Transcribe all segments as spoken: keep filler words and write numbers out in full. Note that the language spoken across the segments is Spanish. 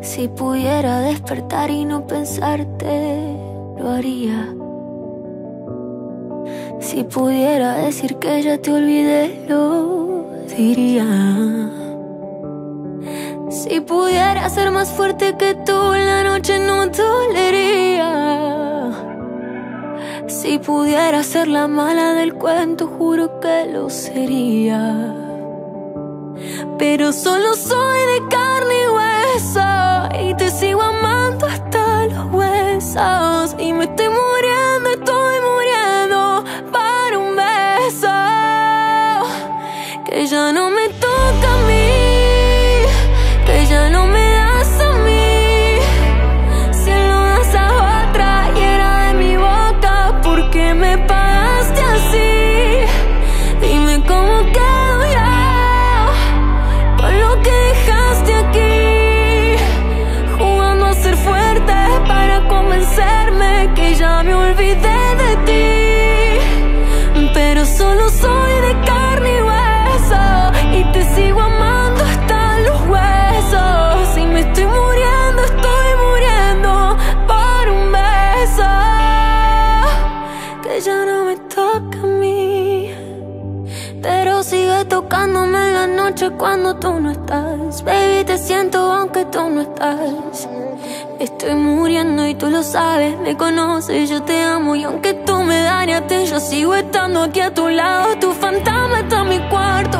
Si pudiera despertar y no pensarte, lo haría. Si pudiera decir que ya te olvidé, lo diría. Si pudiera ser más fuerte que tú, la noche no dolería. Si pudiera ser la mala del cuento, juro que lo sería. Pero solo soy de carne y hueso, y te sigo amando hasta los huesos. Y me estoy muriendo, estoy muriendo para un beso que ya no me toca a mí, que ya no me das a mí. Si lo das a otra y era de mi boca, ¿por qué me pagaste así? Dime cómo quedo ya por lo que dejaste aquí, jugando a ser fuerte para convencerme que ya me olvidé de ti. Pero solo soy de carne y hueso, y te sigo amando hasta los huesos. Y me estoy muriendo, estoy muriendo por un beso que ya no me toca a mí, pero sigue tocándome en la noche cuando tú no estás. Baby, te siento aunque tú no estás. Estoy muriendo y tú lo sabes, me conoces, yo te amo. Y aunque tú me dañaste, yo sigo estando aquí a tu lado. Tu fantasma está en mi cuarto,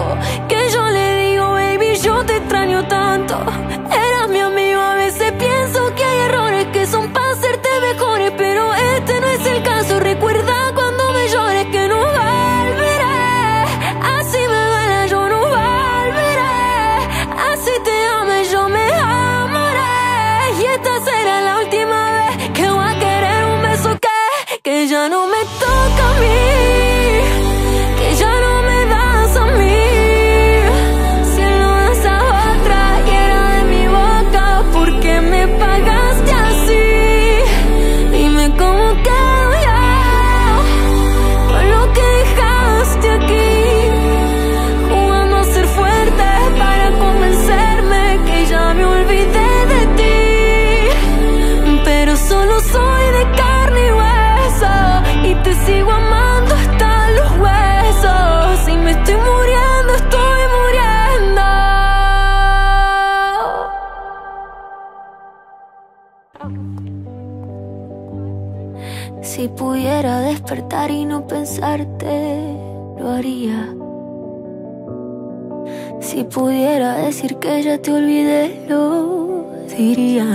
que yo le digo, baby, yo te extraño tanto. Eras mi amigo, a veces pienso que hay errores que son para hacerte mejores, pero este no es el caso. Recuerda cuando me llores que no volveré, así me duele, yo no volveré, así te ame, yo me amaré. Y esta será la última vez que voy a querer un beso que, que ya no me toca a mí, que ya no me das a mí. Si lo das a otra y era de mi boca, ¿por qué me pagaste así? Dime cómo quedo yo por lo que dejaste aquí, jugando a ser fuerte para convencerme que ya me olvidé de ti. Pero solo soy de carne y hueso, y te sigo amando hasta los huesos. Y me estoy muriendo, estoy muriendo. Si pudiera despertar y no pensarte, lo haría. Si pudiera decir que ya te olvidé, lo diría.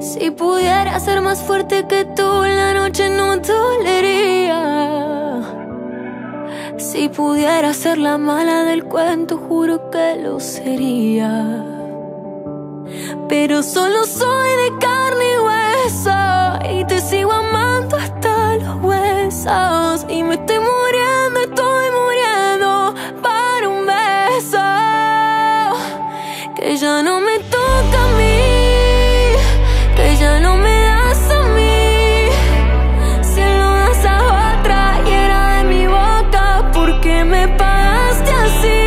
Si pudiera ser más fuerte que tú, la noche no dolería. Si pudiera ser la mala del cuento, juro que lo sería. Pero solo soy de carne y hueso, y te sigo amando hasta los huesos. Y me estoy muriendo, estoy muriendo para un beso que ya no me toca a mí, que ya no me das a mí. Si lo das a otra y era de mi boca, ¿por qué me pagaste así?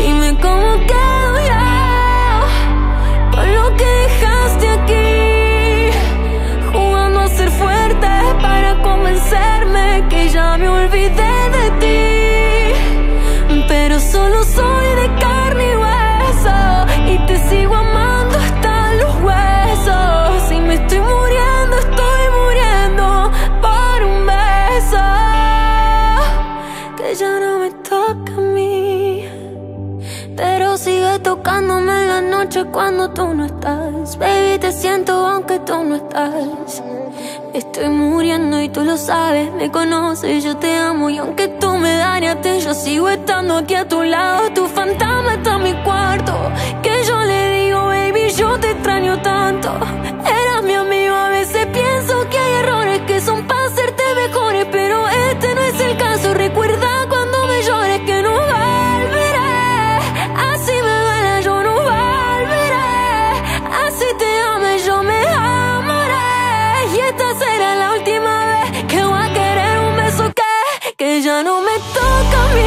Dime cómo quedo yo por lo que dejaste aquí, jugando a ser fuerte para convencerme que ya me olvidé de ti. Pero solo soy de carne y hueso, y te sigo amando hasta los huesos. Y me estoy muriendo, estoy muriendo por un beso que ya no me toca a mí, pero sigue tocándome en la noche cuando tú no estás. Baby, te siento aunque tú no estás. Estoy muriendo y tú lo sabes, me conoces, yo te amo. Y aunque tú me dañaste, yo sigo estando aquí a tu lado. Tu fantasma está en mi cuarto, que yo le digo, baby, yo te extraño tanto. Eras mi amigo, a veces pienso que hay errores que son para hacerte mejores, pero este no es el caso. Recuerda cuando me llores que no volveré, así me duele, yo no volveré, así te ame, yo me amaré. Y esta será la última vez que voy a querer un beso que, que ya no me toca a mí.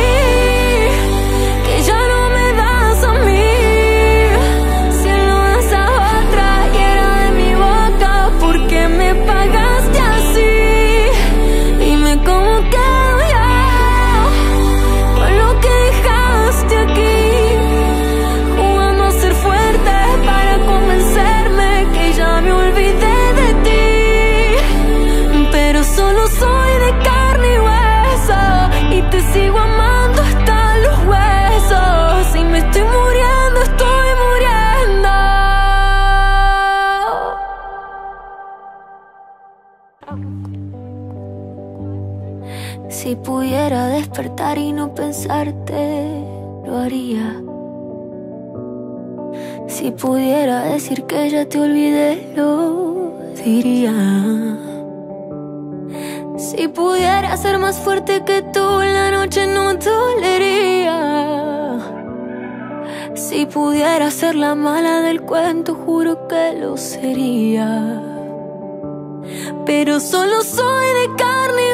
despertar y no pensarte, lo haría. Si pudiera decir que ya te olvidé, lo diría. Si pudiera ser más fuerte que tú, la noche no dolería. Si pudiera ser la mala del cuento, juro que lo sería. Pero solo soy de carne y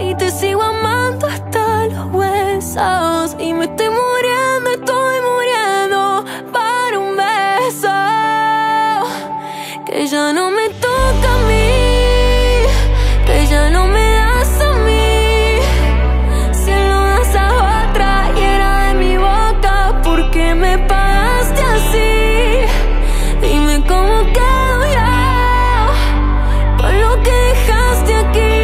hueso, y te sigo amando hasta los huesos. Y me estoy muriendo, estoy muriendo para un beso que ya no me toca a mí, que ya no me das a mí. Si lo das a otra y era de mi boca, ¿por qué me pagaste así? Dime cómo quedo ya por lo que dejaste aquí,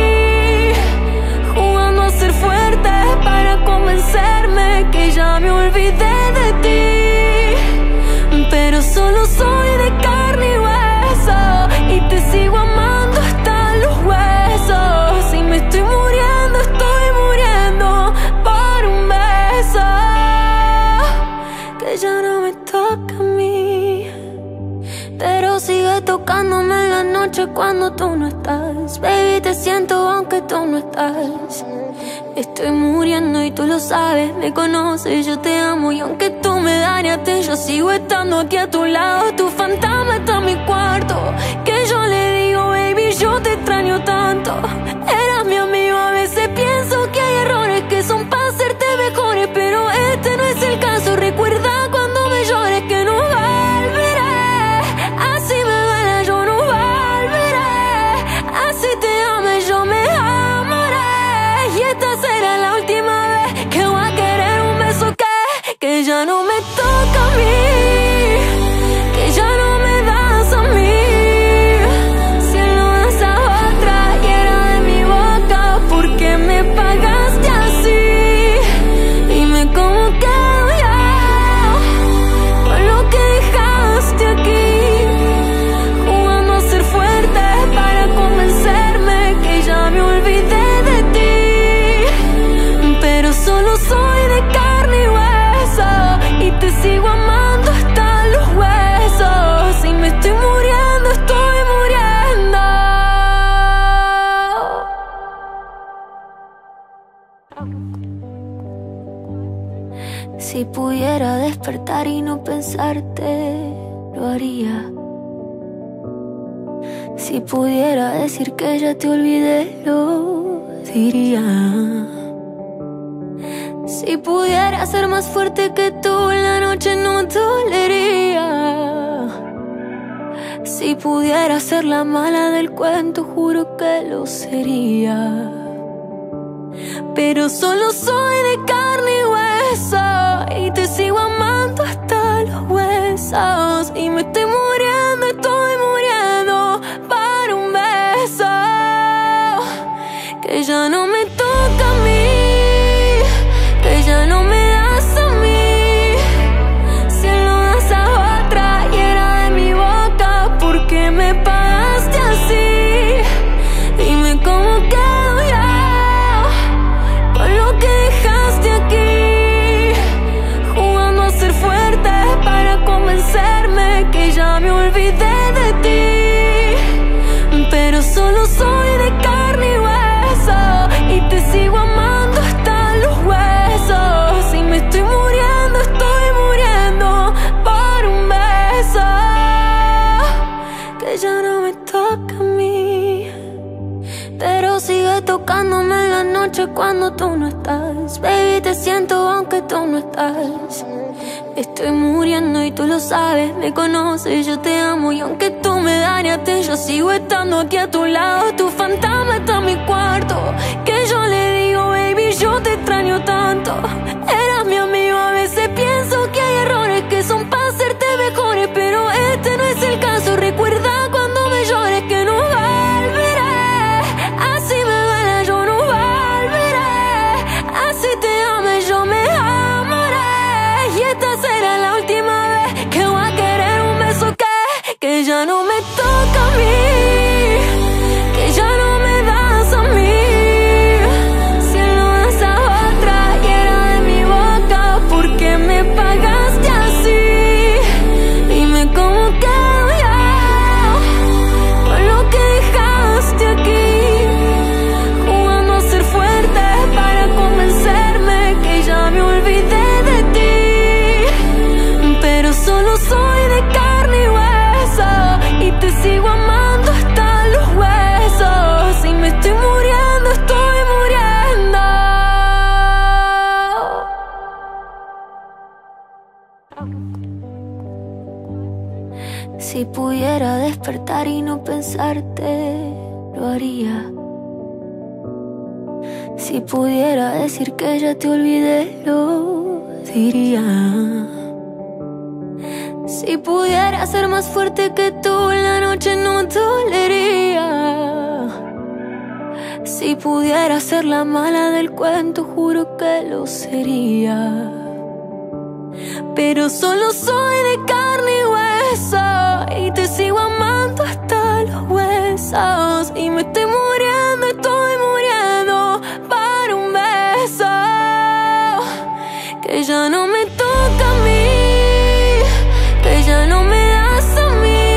jugando a ser fuerte para convencerme que ya me olvidé de ti. Pero solo soy de carne y hueso, y te sigo amando hasta los huesos. Y me estoy muriendo, estoy muriendo por un beso que ya no me toca a mí. Pero sigue tocándome en la noche cuando tú no estás. Baby, te siento aunque tú no estás. Estoy muriendo y tú lo sabes, me conoces, yo te amo. Y aunque tú me dañaste, yo sigo estando aquí a tu lado. Tu fantasma está en mi cuarto, que yo le digo, baby, yo te extraño tanto. Eras mi amigo, a veces pienso que hay errores que son para hacerte mejores, pero este no es el caso. Recuerda cuando me llores que no volveré, así me duele, yo no volveré, así te ame, yo me amaré. Y esta será la última vez que voy a querer un beso que, que ya no me toca a mí, que ya no me das a mí. Si lo das a otra y era de mi boca, ¿por qué me pagaste así? Dime cómo quedo yo por lo que dejaste aquí, jugando a ser fuerte para convencerme que ya me olvidé de ti. Pero solo soy de carne y hueso, y te sigo amando hasta los huesos. Y me estoy muriendo, estoy muriendo. Si pudiera despertar y no pensarte, lo haría. Si pudiera decir que ya te olvidé, lo diría. Si pudiera ser más fuerte que tú, la noche no dolería. Si pudiera ser la mala del cuento, juro que lo sería. Pero solo soy de carne y hueso, y te sigo amando hasta los huesos. Y me estoy muriendo, estoy muriendo para un beso que ya no me toca a mí, que ya no me das a mí. Si lo das a otra y era de mi boca, ¿por qué me pagaste así? Dime cómo quedo yo por lo que dejaste aquí, jugando a ser fuerte para convencerme que ya me olvidé de ti. Pero solo soy de carne y hueso, y te sigo amando hasta los huesos. Y me estoy muriendo, estoy muriendo por un beso que ya no me toca a mí. Pero sigue tocándome en la noche cuando tú no estás. Baby, te siento aunque tú no estás. Estoy muriendo y tú lo sabes, me conoces, yo te amo. Y aunque tú me dañaste, yo sigo estando aquí a tu lado. Tu fantasma está en mi cuarto, que yo le digo, baby, yo te extraño tanto. Eras mi amigo, a veces pienso que hay errores que son para hacerte mejores, pero este no es el caso. Recuerda cuando me llores que no volveré, así me duele, yo no volveré, así te ame, yo me amaré. Y esta será la última vez que voy a querer un beso que, que ya no me toca a mí, que ya no me das a mí. Si lo das Si pudiera despertar y no pensarte, lo haría. Si pudiera decir que ya te olvidé, lo diría. Si pudiera ser más fuerte que tú, la noche no dolería. Si pudiera ser la mala del cuento, juro que lo sería. Pero solo soy de carne y hueso, y te sigo amando hasta los huesos. Y me estoy muriendo, estoy muriendo para un beso que ya no me toca a mí, que ya no me das a mí.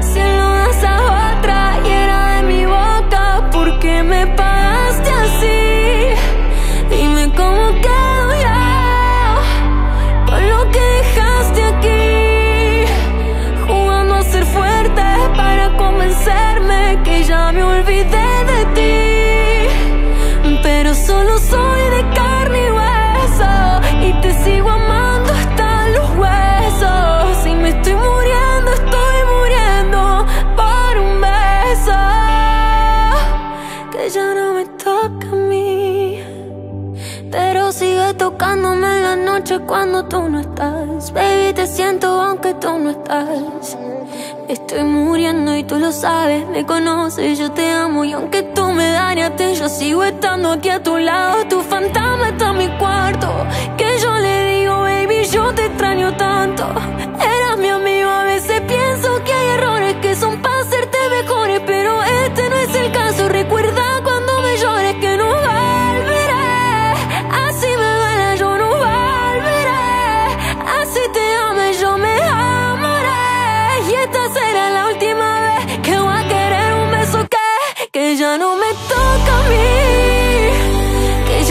Se lo das a otra y era de mi boca. ¿Por qué me pagaste así? Dime cómo quedo ya por lo que dejaste aquí, jugando a ser fuerte para convencerme que ya me olvidé de ti. Pero solo soy de carne y hueso, y te sigo amando hasta los huesos. Y me estoy muriendo, estoy muriendo por un beso que ya no me toca a mí. Pero sigue tocándome en la noche cuando tú no estás. Baby, te siento aunque tú no estás. Estoy muriendo y tú lo sabes, me conoces, yo te amo. Y aunque tú me dañaste, yo sigo estando aquí a tu lado. Tu fantasma está en mi cuarto, que yo le digo, baby, yo te extraño tanto. Eras mi amigo, a veces pienso que hay errores que son para hacerte mejores, pero este no es el caso. Recuerda cuando me llores que no volveré. Así me duele, yo no volveré. Así te ame, yo me amaré. Y esta será la última vez que voy a querer un beso que, que ya no me toca a mí, que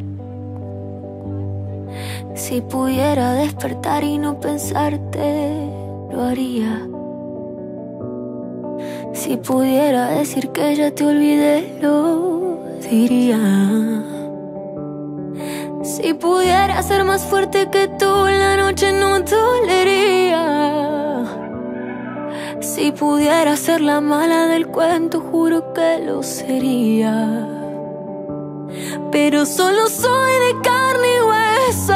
ya no. Si pudiera despertar y no pensarte, lo haría. Si pudiera decir que ya te olvidé, lo diría. Si pudiera ser más fuerte que tú, la noche no dolería. Si pudiera ser la mala del cuento, juro que lo sería. Pero solo soy de carne y hueso,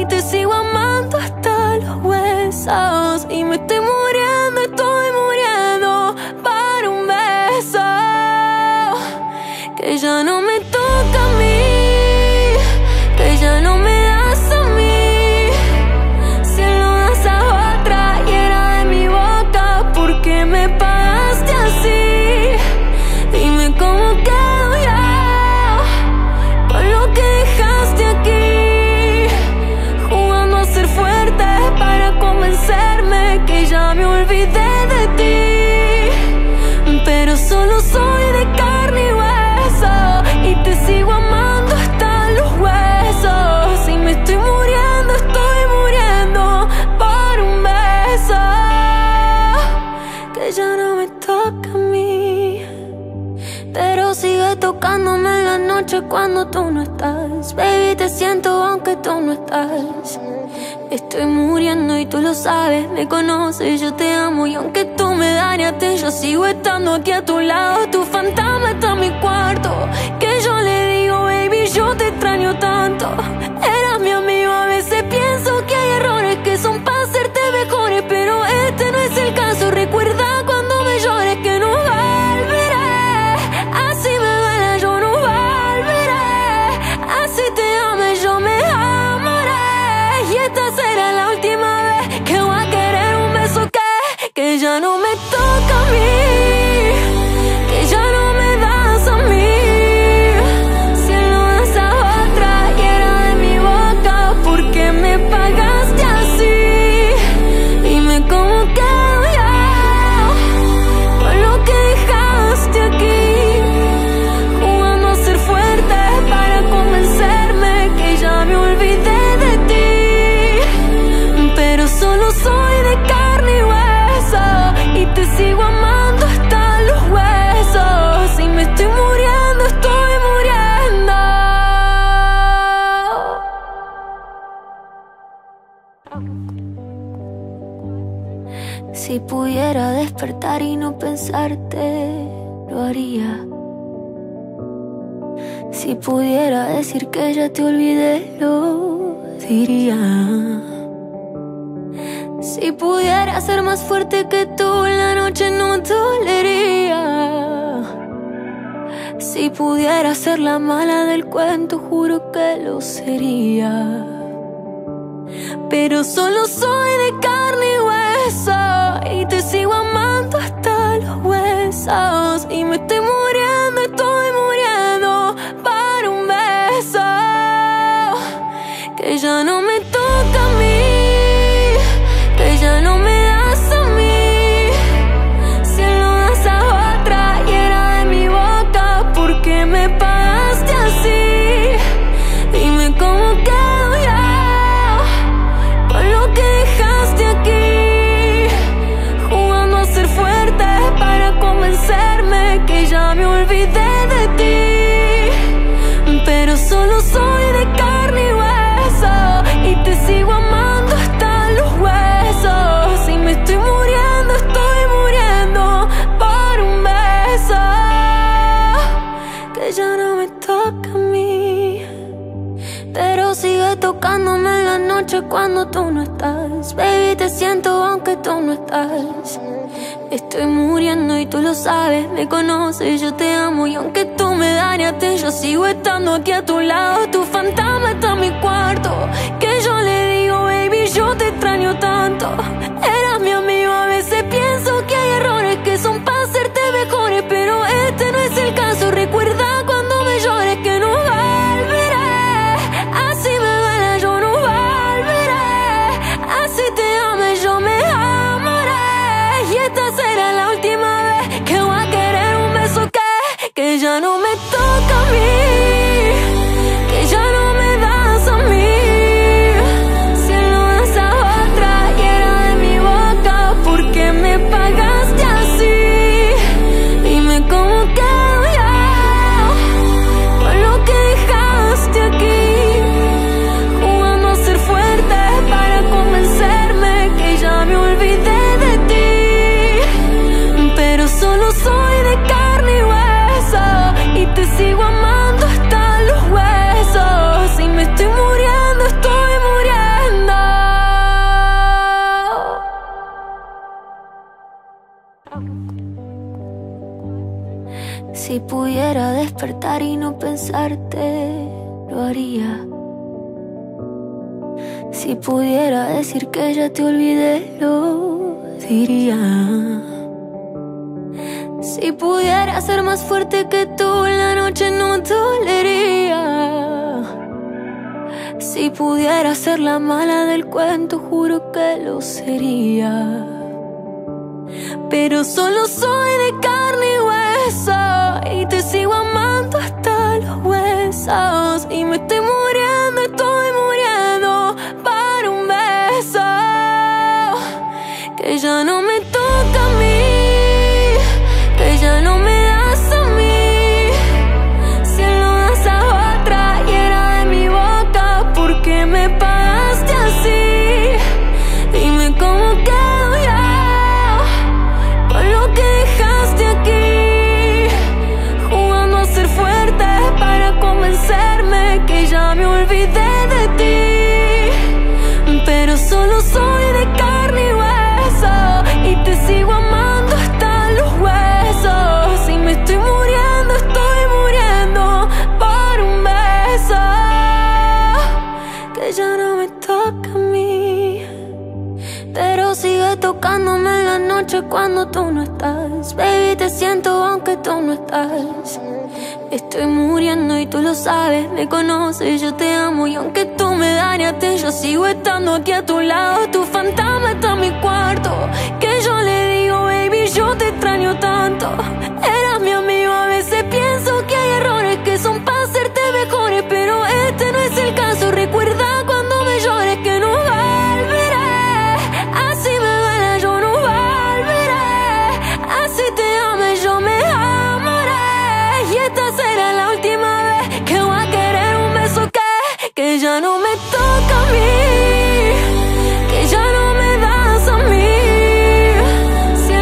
y te sigo amando hasta los huesos. Y me estoy muriendo, estoy muriendo para un beso que ya no me toca a mí, que ya no me das a mí. Se lo das a otra y era de mi boca. ¿Por qué me pagaste así? Dime cómo quedo. Que ya me olvidé de ti, pero solo soy de carne y hueso, y te sigo amando hasta los huesos. Y me estoy muriendo, estoy muriendo por un beso que ya no me toca a mí. Pero sigue tocándome en la noche cuando tú no estás. Baby, te siento aunque tú no estás. Estoy muriendo y tú lo sabes, me conoces, yo te amo. Y aunque tú me dañaste, yo sigo estando aquí a tu lado. Tu fantasma está en mi cuarto, que yo le digo, baby, yo te extraño tanto. Eras mi amigo, a veces pienso que hay errores que son para hacerte mejores, pero este no es el caso. Recuerda cuando me llores que no volveré. Así me duele, yo no volveré. Así te ame, yo me amaré. Y esta será la última vez que voy a querer un beso que, que ya no me toca a mí, que ya no me das a mí. pudiera despertar y no pensarte, lo haría. Si pudiera decir que ya te olvidé, lo diría. Si pudiera ser más fuerte que tú, la noche no dolería. Si pudiera ser la mala del cuento, juro que lo sería. Pero solo soy de carne y hueso, y te sigo amando hasta los huesos. Y me estoy muriendo, estoy muriendo para un beso que ya no me toca a mí. Tocándome en la noche cuando tú no estás. Baby, te siento aunque tú no estás. Estoy muriendo y tú lo sabes, me conoces, yo te amo. Y aunque tú me dañaste, yo sigo estando aquí a tu lado. Tu fantasma está en mi cuarto, que yo le digo, baby, yo te extraño tanto. Eras mi amigo, a veces pienso que hay errores que son para hacerte mejores, pero este no es el caso. Recuerda cuando me llores que no volveré. Así me ya no me toca a mí, que ya no me das a mí. Si él lo das a otra y era de mi boca, ¿por qué me pagaste así? Dime cómo quedo yo con lo que dejaste aquí, jugando a ser fuerte para convencerme que ya me olvidé de ti. Pero solo soy de carne y hueso, y te sigo amando hasta los huesos. Y me estoy muriendo, estoy muriendo. Si pudiera despertar y no pensarte, lo haría. Si pudiera decir que ya te olvidé, lo diría. Si pudiera ser más fuerte que tú, la noche no dolería. Si pudiera ser la mala del cuento, juro que lo sería. Pero solo soy de carne y hueso, y te sigo amando hasta los huesos. Y me estoy muriendo, estoy muriendo para un beso que ya no me toca a mí. Ya no me das a mí, si él lo das a otra y era de mi boca, ¿por qué me pagaste así? Dime cómo quedo yo con lo que dejaste aquí, jugando a ser fuerte para convencerme que ya me olvidé de ti. Pero solo soy de carne y hueso, y te sigo amando hasta los huesos. Y me estoy muriendo, estoy muriendo por un beso que ya no me toca a mí. Pero sigue tocándome en la noche cuando tú no estás. Baby, te siento aunque tú no estás. Estoy muriendo y tú lo sabes, me conoces, yo te amo. Y aunque tú me dañaste, yo sigo estando aquí a tu lado. Tu fantasma está en mi cuarto, que yo le digo, baby, yo te extraño tanto. Eras mi amigo, a veces pienso que hay errores que son para hacerte mejores, pero este no es el caso. Recuerda cuando me llores que no volveré. Así me duele, yo no volveré. Así te ame, yo me amaré. Y esta será la última vez que voy a querer un beso que, que ya no me toca a mí, que ya no me das a mí. Si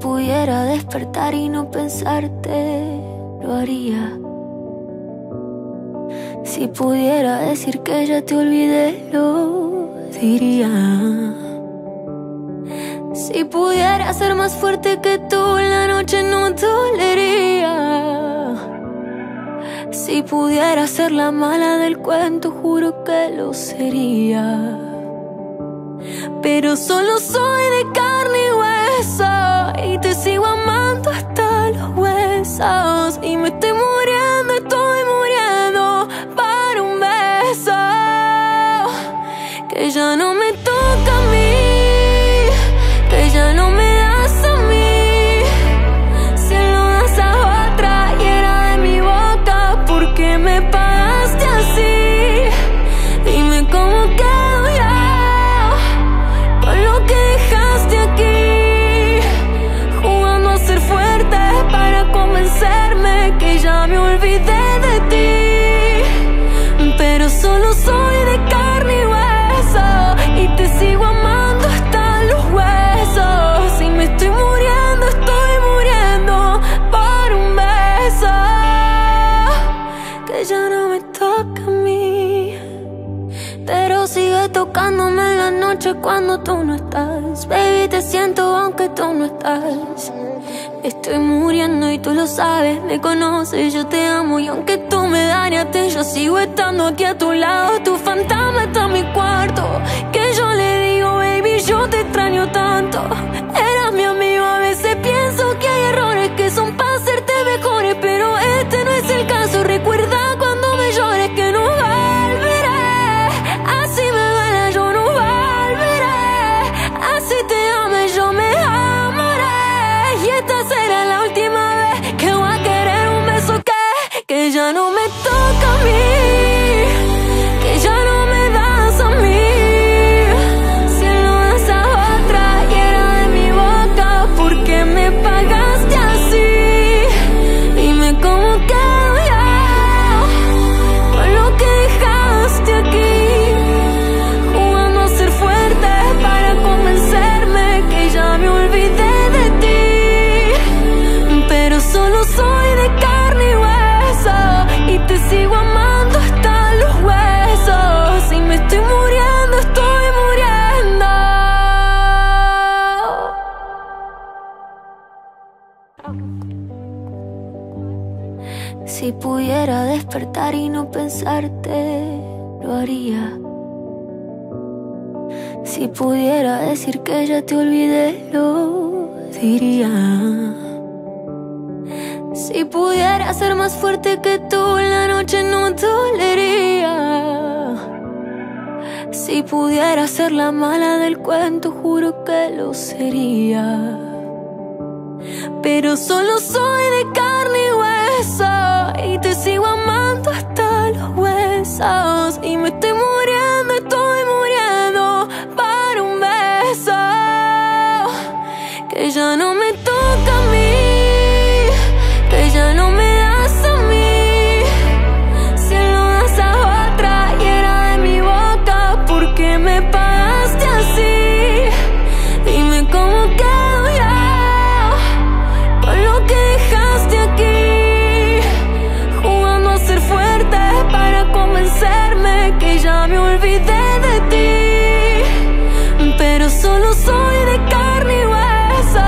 pudiera despertar y no pensarte, lo haría. Si pudiera decir que ya te olvidé, lo diría. Si pudiera ser más fuerte que tú, la noche no dolería. Si pudiera ser la mala del cuento, juro que lo sería. Pero solo soy de carne y hueso, y te sigo amando hasta los huesos. Y me estoy muriendo, estoy muriendo para un beso que ya no me toca a mí. Tocándome en la noche cuando tú no estás. Baby, te siento aunque tú no estás. Estoy muriendo y tú lo sabes, me conoces, yo te amo. Y aunque tú me dañaste, yo sigo estando aquí a tu lado. Tu fantasma está en mi cuarto, que yo le digo, baby, yo te extraño tanto. Eras mi amigo, a veces pienso que hay errores que son para hacerte mejores, pero este no es el caso. Recuerda cuando me llores que no volveré. Así me ya no me toca a mí, que ya no me das a mí. Si lo das a otra y era de mi boca, ¿por qué me pagaste así? Dime cómo quedo yo con lo que dejaste aquí, jugando a ser fuerte para convencerme que ya me olvidé de ti. Pero solo soy de carne y hueso, y te sigo amando hasta los huesos. Y me estoy muriendo, estoy muriendo. Si pudiera despertar y no pensarte, lo haría. Si pudiera decir que ya te olvidé, lo diría. Si pudiera ser más fuerte que tú, la noche no dolería. Si pudiera ser la mala del cuento, juro que lo sería. Pero solo soy de carne y hueso, y te sigo amando hasta los huesos. Y me estoy muriendo, estoy muriendo para un beso que ya no me toca a mí. Ya me olvidé de ti, pero solo soy de carne y hueso,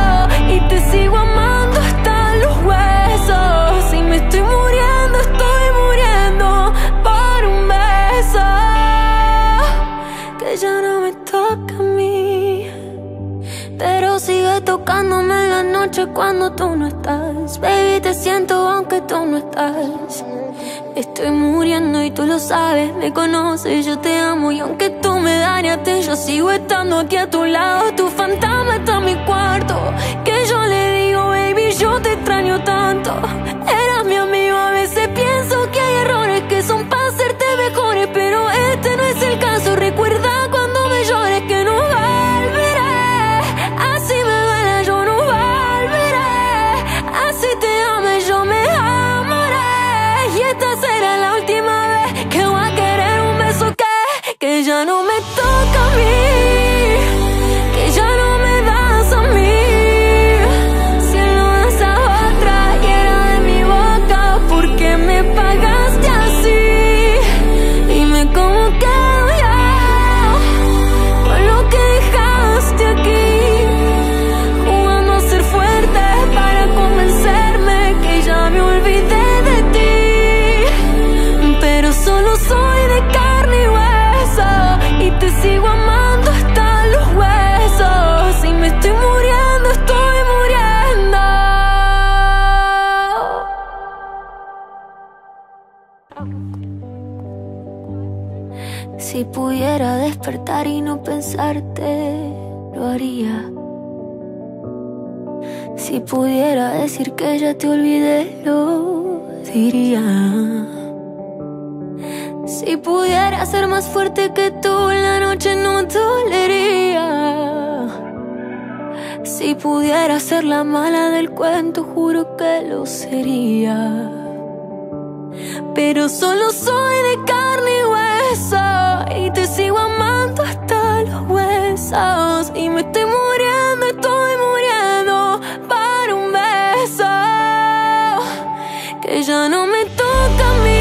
y te sigo amando hasta los huesos. Y me estoy muriendo, estoy muriendo por un beso que ya no me toca a mí. Pero sigue tocándome en la noche cuando tú no estás. Baby, te siento aunque tú no estás. Estoy muriendo y tú lo sabes, me conoces, yo te amo. Y aunque tú me dañaste, yo sigo estando aquí a tu lado. Tu fantasma está en mi cuarto, que yo le digo, baby, yo te extraño tanto. Eras mi amigo, a veces pienso que hay errores que son para hacerte mejores, pero este no es el caso. Recuerda cuando me llores que no volveré. Así me duele, yo no volveré. Así te ame, yo me amaré. Y esta será la última vez que voy a querer un beso que, que ya no me toca a mí, que ya no me das a mí. Si pudiera despertar y no pensarte, lo haría. Si pudiera decir que ya te olvidé, lo diría. Si pudiera ser más fuerte que tú, la noche no dolería. Si pudiera ser la mala del cuento, juro que lo sería. Pero solo soy de carne y hueso, y te sigo amando hasta los huesos. Y me estoy muriendo, estoy muriendo para un beso que ya no me toca a mí.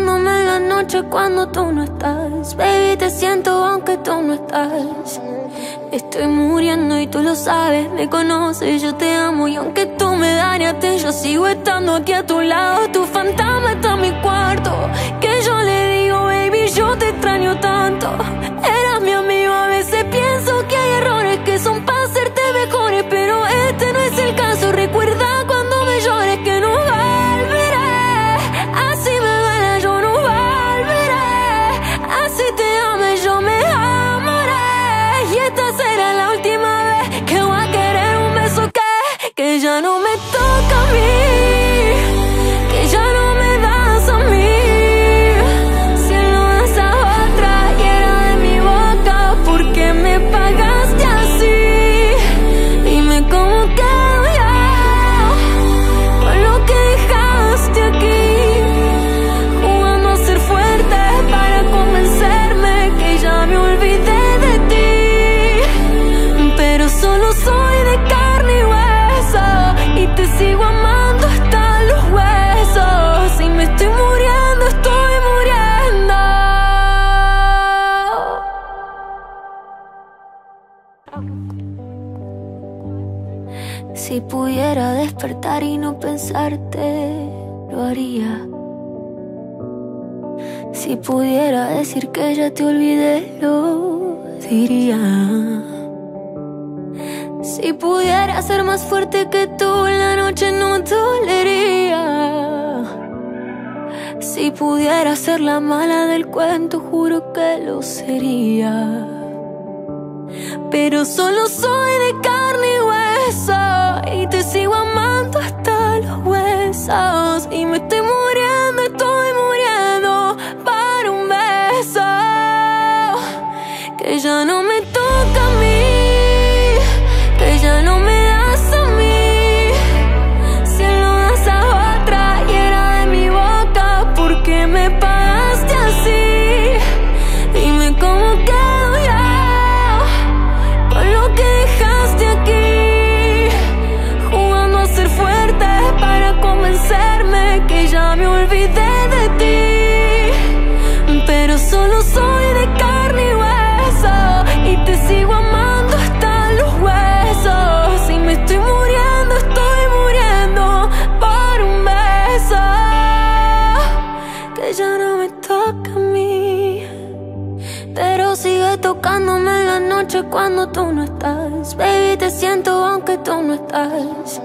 Tocándome en la noche cuando tú no estás. Baby, te siento aunque tú no estás. Estoy muriendo y tú lo sabes, me conoces, yo te amo. Y aunque tú me dañaste, yo sigo estando aquí a tu lado. Tu fantasma está en mi cuarto, que yo le digo, baby, yo te extraño tanto. Eras mi amigo, a veces pienso que hay errores que son para hacerte mejores, pero este no es el caso. Recuerda cuando me llores que no volveré. Así me ya no me toca a mí, que ya no me das a mí. Si lo das a otra y era de mi boca, ¿por qué me pagaste así? Dime cómo quedo yo con lo que dejaste aquí, jugando a ser fuerte para convencerme que ya me olvidé de ti. Pero solo soy de carne y hueso, y te sigo amando hasta los huesos. Y me estoy muriendo, estoy muriendo. Si pudiera despertar y no pensarte, lo haría. Si pudiera decir que ya te olvidé, lo diría. Si pudiera ser más fuerte que tú, la noche no dolería. Si pudiera ser la mala del cuento, juro que lo sería. Pero solo soy de carne y hueso, y te sigo amando hasta los huesos. Y me estoy muriendo, estoy muriendo para un beso que ya no me toca a mí. Ya me olvidé de ti, pero solo soy de carne y hueso, y te sigo amando hasta los huesos. Y me estoy muriendo, estoy muriendo por un beso que ya no me toca a mí. Pero sigue tocándome en la noche cuando tú no estás. Baby, te siento aunque tú no estás.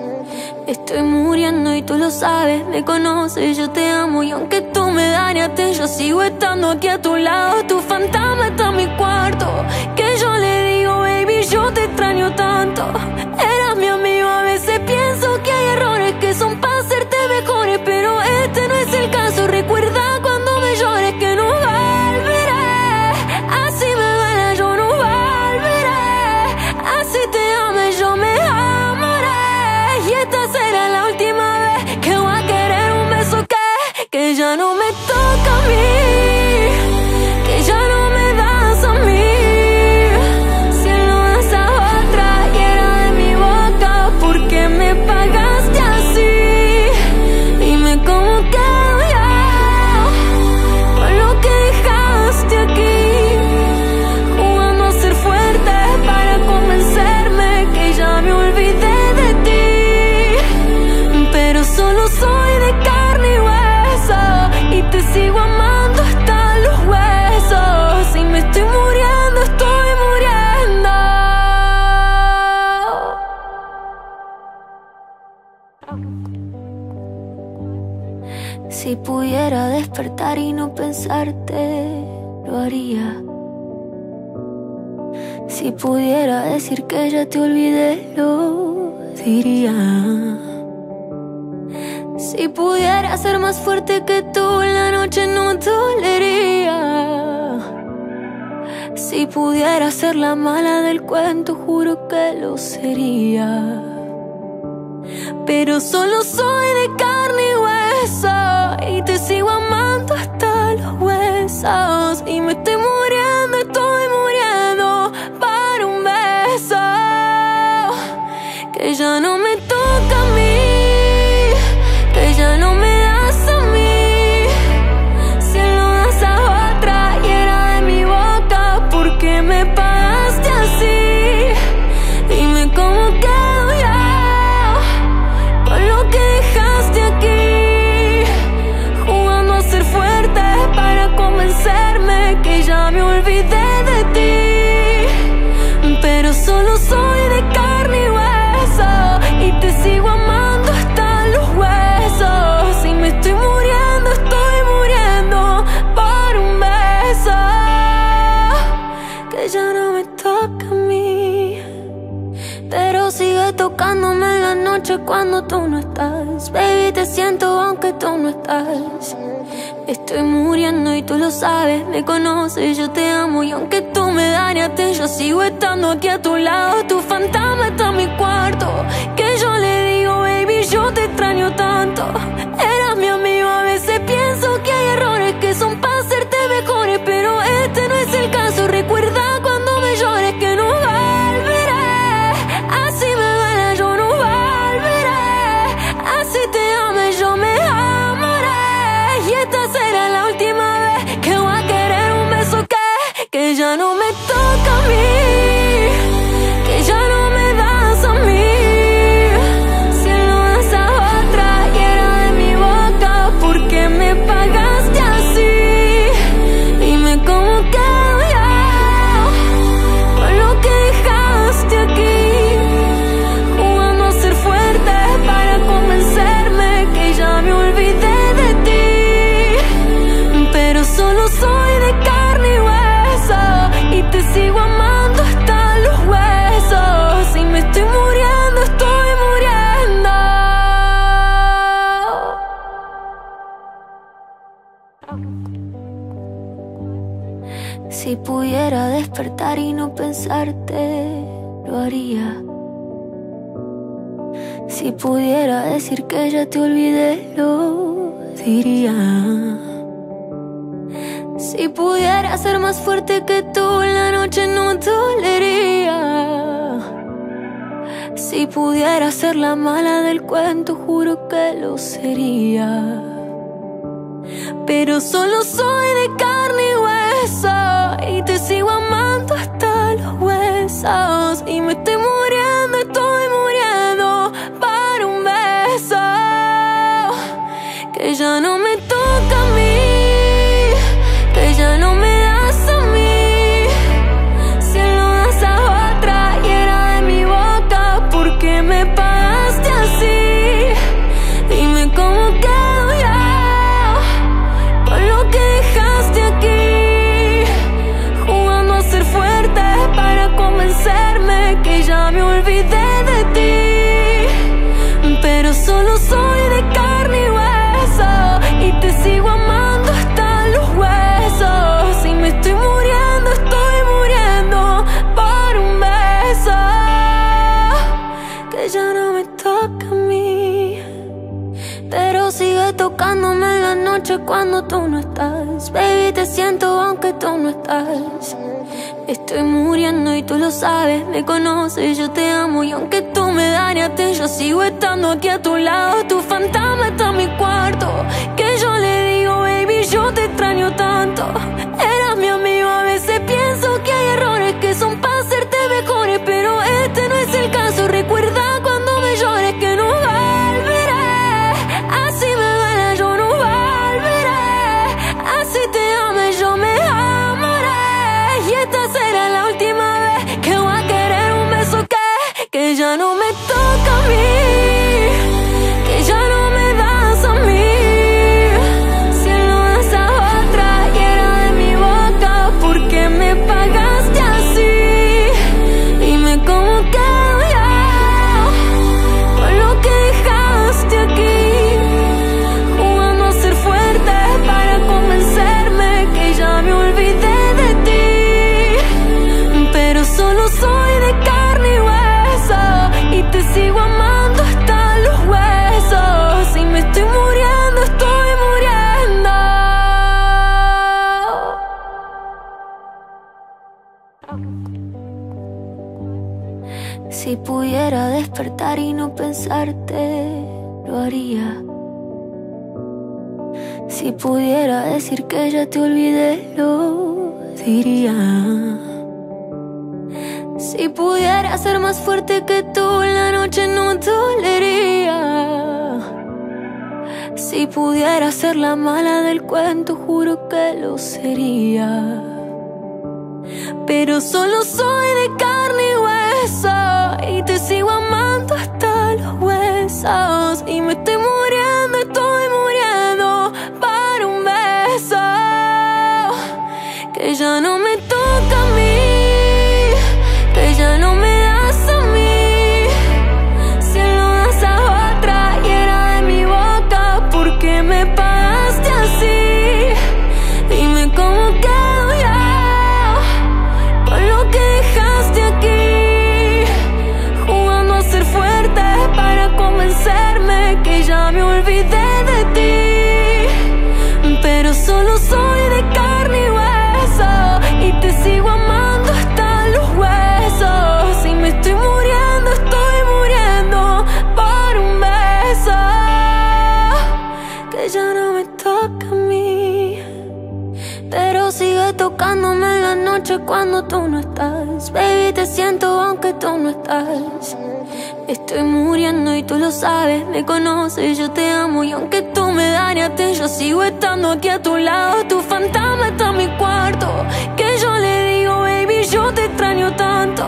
Estoy muriendo y tú lo sabes, me conoces, yo te amo. Y aunque tú me dañaste, yo sigo estando aquí a tu lado. Tu fantasma está en mi cuarto, que yo le digo, baby, yo te extraño tanto. Eras mi amigo, a veces pienso que hay errores que son para hacerte mejores, pero este no es el caso. Recuerda cuando me llores que no volveré. Así me duela, yo no volveré. Así te ame, yo me amaré. Y esta será la última vez que voy a querer un beso que, que ya no me toca a mí, que ya no me das a mí. Si pudiera despertar y no pensarte, lo haría. Si pudiera decir que ya te olvidé, lo diría. Si pudiera ser más fuerte que tú, la noche no dolería. Si pudiera ser la mala del cuento, juro que lo sería. Pero solo soy de carne y hueso, y te sigo amando hasta los huesos. Y me estoy muriendo, estoy muriendo para un beso que ya no me toca a mí. Tocándome en la noche cuando tú no estás. Baby, te siento aunque tú no estás. Estoy muriendo y tú lo sabes, me conoces, yo te amo. Y aunque tú me dañaste, yo sigo estando aquí a tu lado. Tu fantasma está en mi cuarto, que yo le digo, baby, yo te extraño tanto. Eras mi amigo, a veces pienso que hay errores que son para hacerte mejores, pero este no es el caso. Recuerda cuando me llores que no volveré. Así me Si pudiera despertar y no pensarte, lo haría. Si pudiera decir que ya te olvidé, lo diría. Si pudiera ser más fuerte que tú, la noche no dolería. Si pudiera ser la mala del cuento, juro que lo sería. Pero solo soy de carne y hueso, y te sigo amando hasta los huesos. Y me estoy muriendo, estoy muriendo para un beso que ya no me toca a mí. Tocándome en la noche cuando tú no estás. Baby, te siento aunque tú no estás. Estoy muriendo y tú lo sabes, me conoces, yo te amo. Y aunque tú me dañaste, yo sigo estando aquí a tu lado. Tu fantasma está en mi cuarto, que yo le digo, baby, yo te extraño tanto. Eras mi amigo, a veces pienso que hay errores que son para hacerte mejores, pero este no es el caso. Recuerda cuando me llores que no volveré. Así me toca a mí, que ya no me das a mí. yo soy de carne y hueso y te sigo amando hasta los huesos. Si me estoy muriendo, estoy muriendo. Si pudiera despertar y no pensarte, lo haría. Si pudiera decir que ya te olvidé, lo diría. Si pudiera ser más fuerte que tú, la noche no dolería. Si pudiera ser la mala del cuento, juro que lo sería. Pero solo soy de carne y hueso y te sigo amando hasta los huesos. Y me estoy muriendo, estoy muriendo para un beso que ya no me toca a mí. Tocándome en la noche cuando tú no estás. Baby, te siento aunque tú no estás. Estoy muriendo y tú lo sabes, me conoces, yo te amo. Y aunque tú me dañaste, yo sigo estando aquí a tu lado. Tu fantasma está en mi cuarto, que yo le digo, baby, yo te extraño tanto.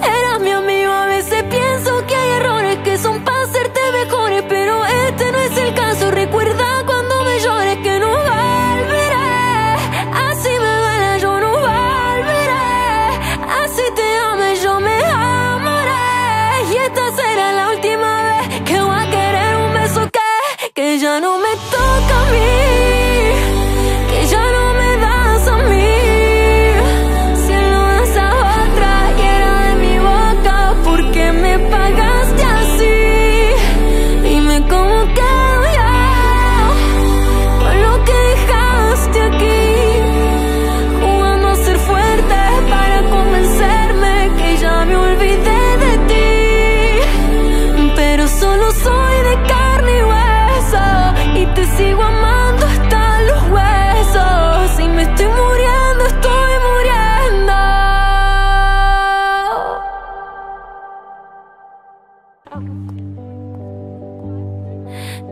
Eras mi amigo, a veces pienso que hay errores que son para hacerte mejores, pero este no es el caso. Recuerda cuando me llores que no volveré. Así me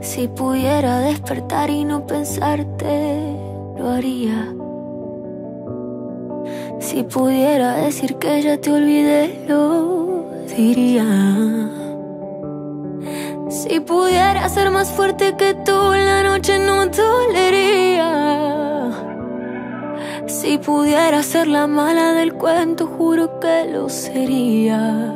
Si pudiera despertar y no pensarte, lo haría. Si pudiera decir que ya te olvidé, lo diría. Si pudiera ser más fuerte que tú, la noche no dolería. Si pudiera ser la mala del cuento, juro que lo sería.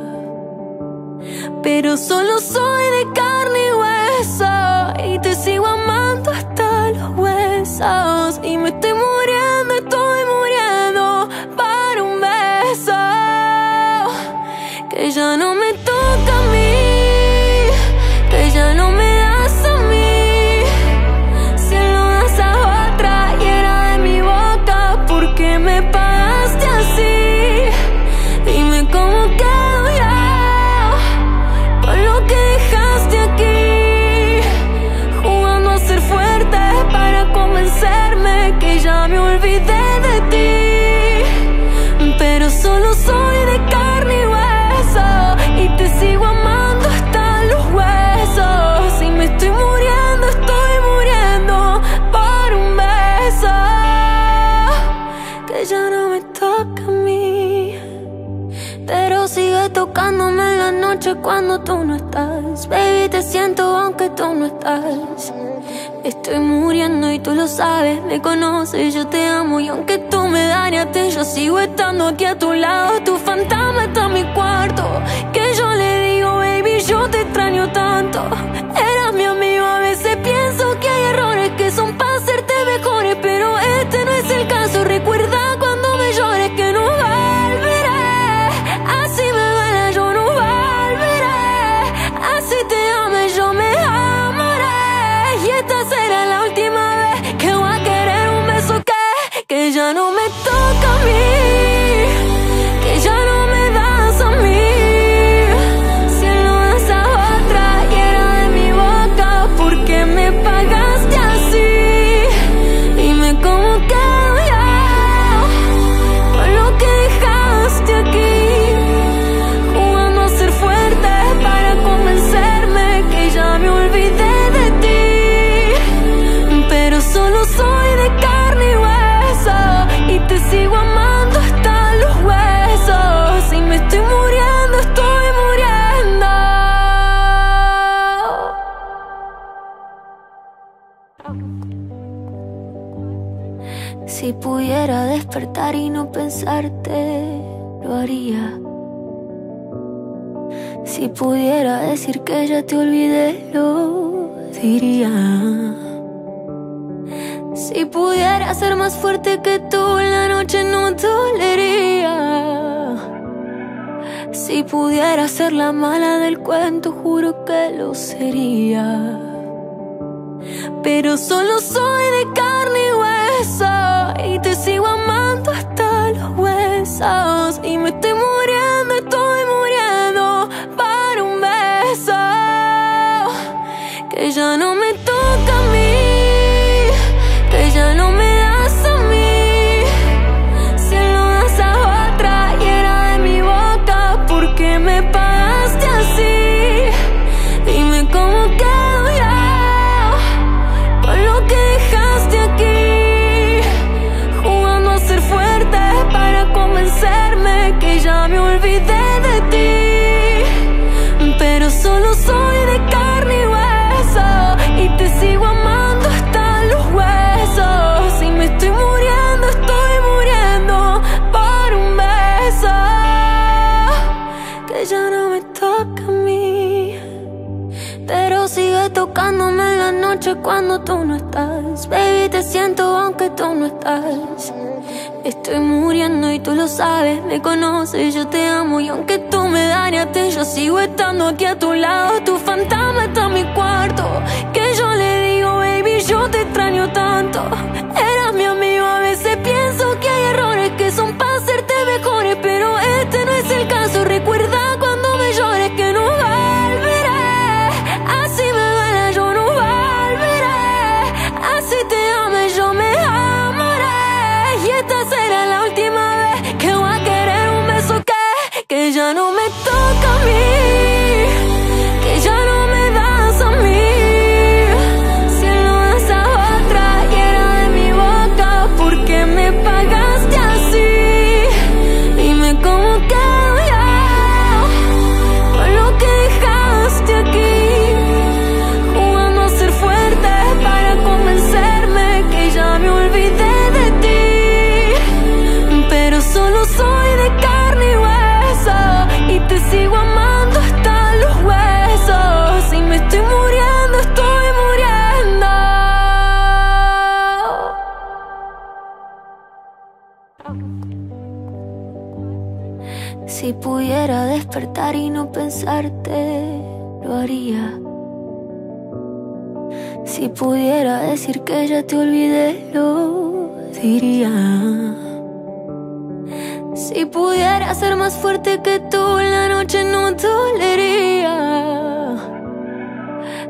Pero solo soy de carne y hueso y te sigo amando hasta los huesos. Y me estoy muriendo, estoy muriendo para un beso que ya no me toca a mí. Tocándome en la noche cuando tú no estás. Baby, te siento aunque tú no estás. Estoy muriendo y tú lo sabes, me conoces, yo te amo. Y aunque tú me dañaste, yo sigo estando aquí a tu lado. Tu fantasma está en mi cuarto, que yo le digo, baby, yo te extraño tanto. Eras mi amigo, a veces pienso que hay errores que son para hacerte mejores, pero este no es el caso. Recuerda cuando me llores que no volveré. Si pudiera despertar y no pensarte, lo haría. Si pudiera decir que ya te olvidé, lo diría. Si pudiera ser más fuerte que tú, la noche no dolería. Si pudiera ser la mala del cuento, juro que lo sería. Pero solo soy de carne y hueso, y te sigo amando hasta los huesos. Y me estoy muriendo, estoy muriendo para un beso que ya no me toca a mí. Tocándome en la noche cuando tú no estás. Baby, te siento aunque tú no estás. Estoy muriendo y tú lo sabes, me conoces, yo te amo. Y aunque tú me dañaste, yo sigo estando aquí a tu lado. Tu fantasma está en mi cuarto, que yo le digo, baby, yo te extraño tanto. Eras mi amigo, a veces pienso que hay errores que son para hacerte mejores, pero este no es el caso. Recuerda cuando me llores que no volveré. Así me Si pudiera despertar y no pensarte, lo haría. Si pudiera decir que ya te olvidé, lo diría. Si pudiera ser más fuerte que tú, la noche no dolería.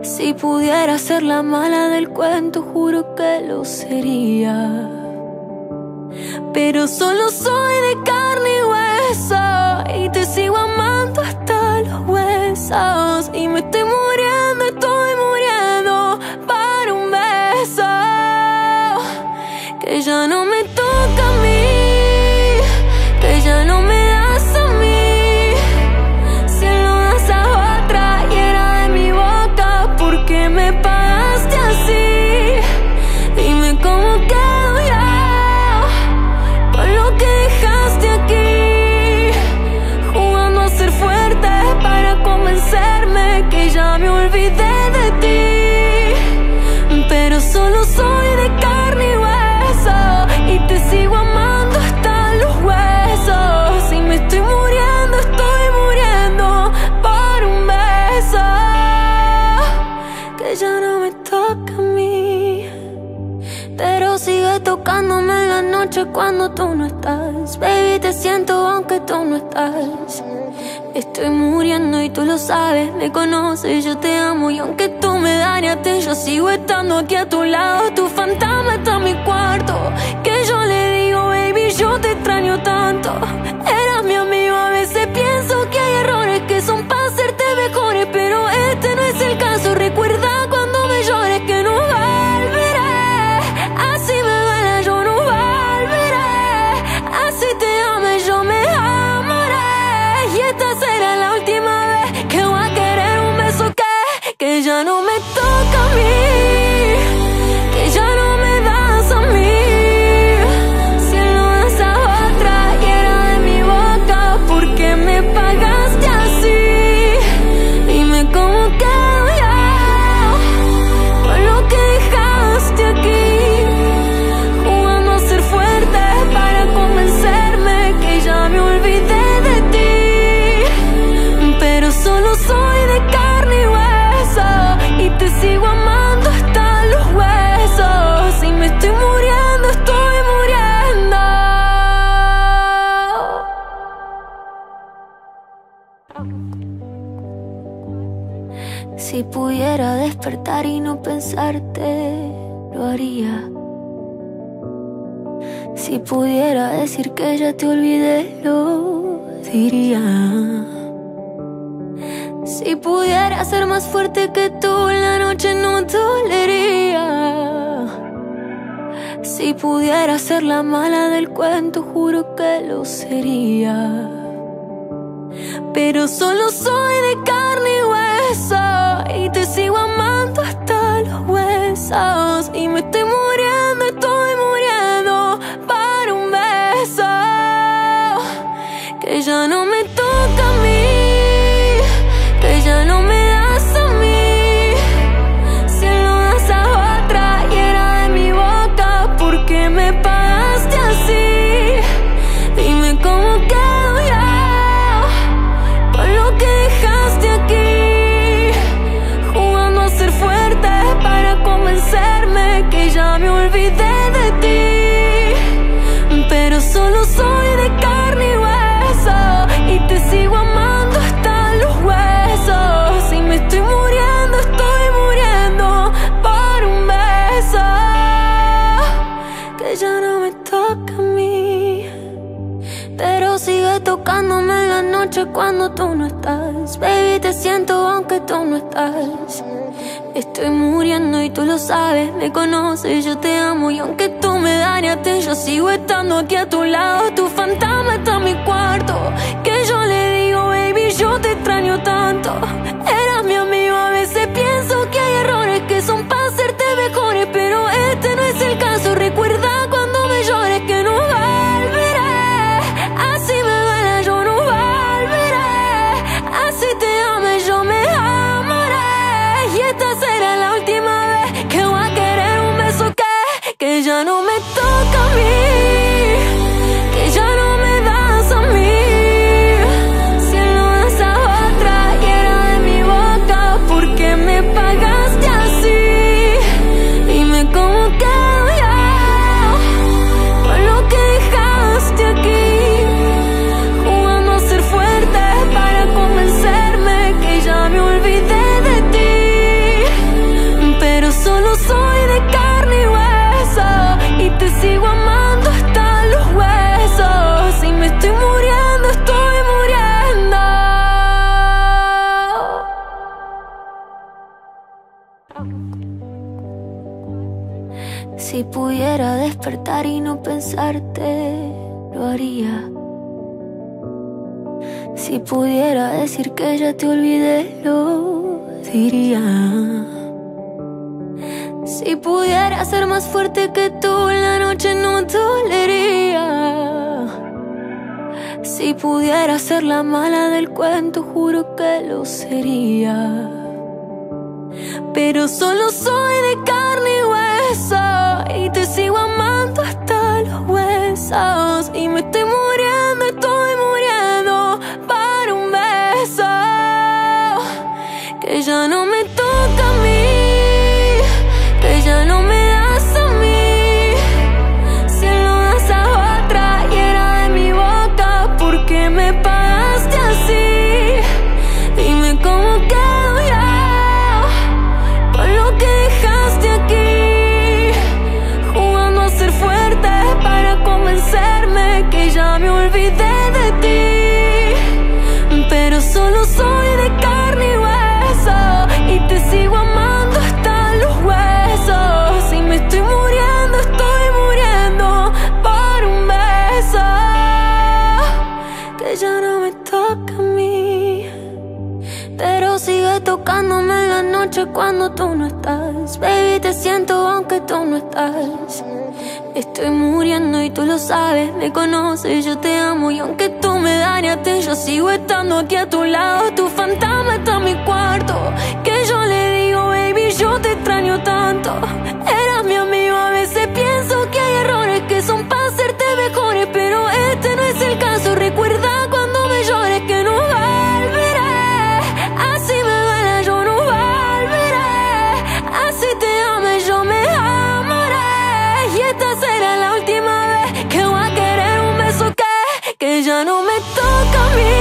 Si pudiera ser la mala del cuento, juro que lo sería. Pero solo soy de carne y hueso, y te sigo amando hasta los huesos. Y me estoy muriendo, estoy muriendo para un beso que ya no me toca a mí. Tocándome en la noche cuando tú no estás. Baby, te siento aunque tú no estás. Estoy muriendo y tú lo sabes, me conoces, yo te amo. Y aunque tú me dañaste, yo sigo estando aquí a tu lado. Tu fantasma está en mi cuarto, que yo le digo, baby, yo te extraño tanto. Eras mi amigo, a veces pienso que hay errores que son para hacerte mejores, pero este no es el caso. Recuerda cuando me llores que no volveré. Así me toca a mí, que ya no me das a mí. Si pudiera despertar y no pensarte, lo haría. Si pudiera decir que ya te olvidé, lo diría. Si pudiera ser más fuerte que tú, la noche no dolería. Si pudiera ser la mala del cuento, juro que lo sería. Pero solo soy de carne y hueso, y te sigo amando hasta los huesos. Y me estoy muriendo, estoy muriendo para un beso que ya no me toca a mí. Tocándome en la noche cuando tú no estás. Baby, te siento aunque tú no estás. Estoy muriendo y tú lo sabes, me conoces, yo te amo. Y aunque tú me dañaste, yo sigo estando aquí a tu lado. Tu fantasma está en mi cuarto, que yo le digo, baby, yo te extraño tanto. Eras mi amigo, a veces pienso que hay errores que son para hacerte mejores, pero este no es el caso. Recuerda cuando me llores que no volveré. Así me Si pudiera despertar y no pensarte, lo haría. Si pudiera decir que ya te olvidé, lo diría. Si pudiera ser más fuerte que tú, la noche no dolería. Si pudiera ser la mala del cuento, juro que lo sería. Pero solo soy de carne y hueso, y te sigo amando hasta los huesos. Y me estoy muriendo, estoy muriendo para un beso que ya no me toca a mí. Tocándome en la noche cuando tú no estás. Baby, te siento aunque tú no estás. Estoy muriendo y tú lo sabes, me conoces, yo te amo. Y aunque tú me dañaste, yo sigo estando aquí a tu lado. Tu fantasma está en mi cuarto, que yo le digo, baby, yo te extraño tanto. Eras mi amigo, a veces pienso que hay errores que son para hacerte mejores, pero este no es el caso. Recuerda cuando me llores que no volveré. Así me ya no me toca a mí.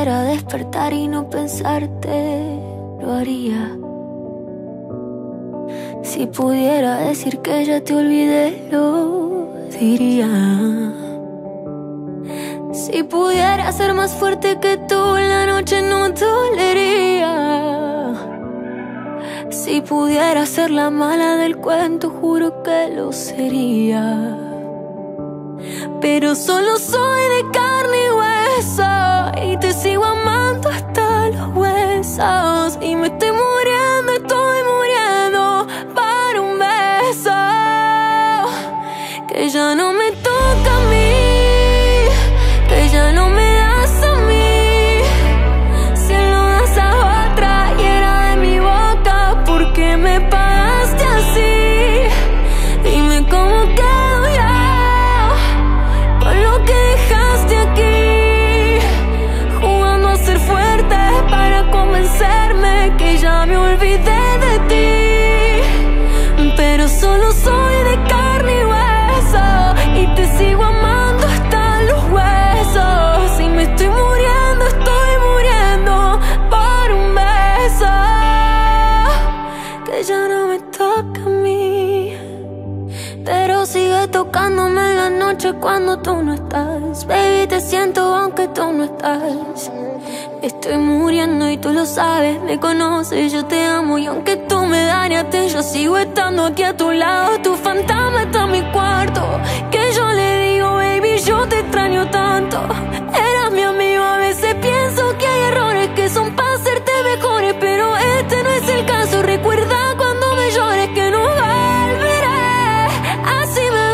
pudiera despertar y no pensarte, lo haría. Si pudiera decir que ya te olvidé, lo diría. Si pudiera ser más fuerte que tú, la noche no dolería. Si pudiera ser la mala del cuento, juro que lo sería. Pero solo soy de carne y hueso, y te sigo amando hasta los huesos. Y me estoy muriendo, estoy muriendo para un beso que ya no me toca a mí. Tocándome en la noche cuando tú no estás. Baby, te siento aunque tú no estás. Estoy muriendo y tú lo sabes, me conoces, yo te amo. Y aunque tú me dañaste, yo sigo estando aquí a tu lado. Tu fantasma está en mi cuarto, que yo le digo, baby, yo te extraño tanto. Eras mi amigo, a veces pienso que hay errores que son para hacerte mejores, pero este no es el caso. Recuerda cuando me llores que no volveré. Así me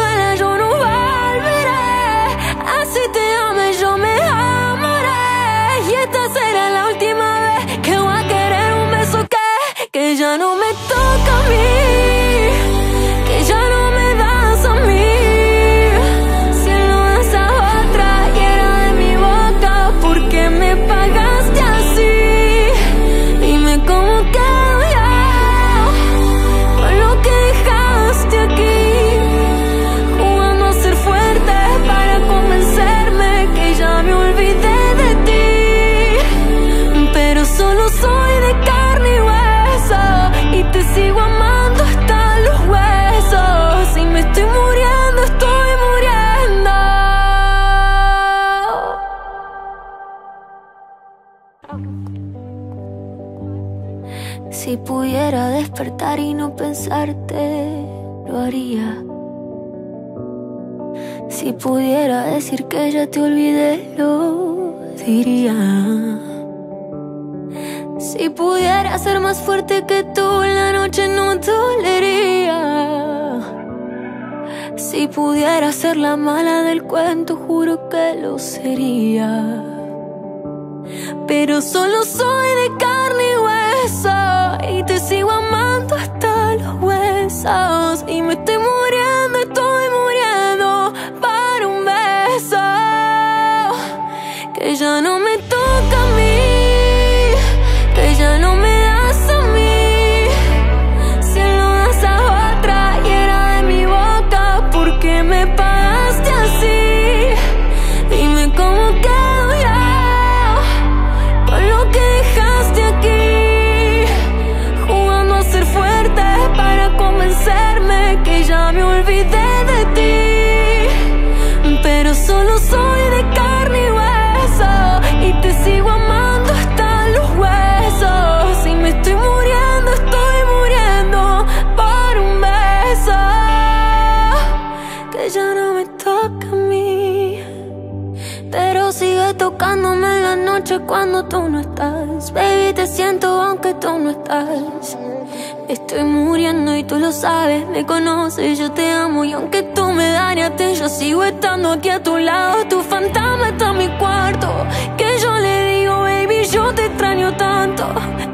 ya no me toca a mí. Si pudiera despertar y no pensarte, lo haría. Si pudiera decir que ya te olvidé, lo diría. Si pudiera ser más fuerte que tú, la noche no dolería. Si pudiera ser la mala del cuento, juro que lo sería. Pero solo soy de carne y hueso, y te sigo amando hasta los huesos. Y me estoy muriendo, estoy muriendo para un beso que ya no me toca a mí. Tocándome en la noche cuando tú no estás. Baby, te siento aunque tú no estás. Estoy muriendo y tú lo sabes, me conoces, yo te amo. Y aunque tú me dañaste, yo sigo estando aquí a tu lado. Tu fantasma está en mi cuarto, que yo le digo, baby, yo te extraño tanto.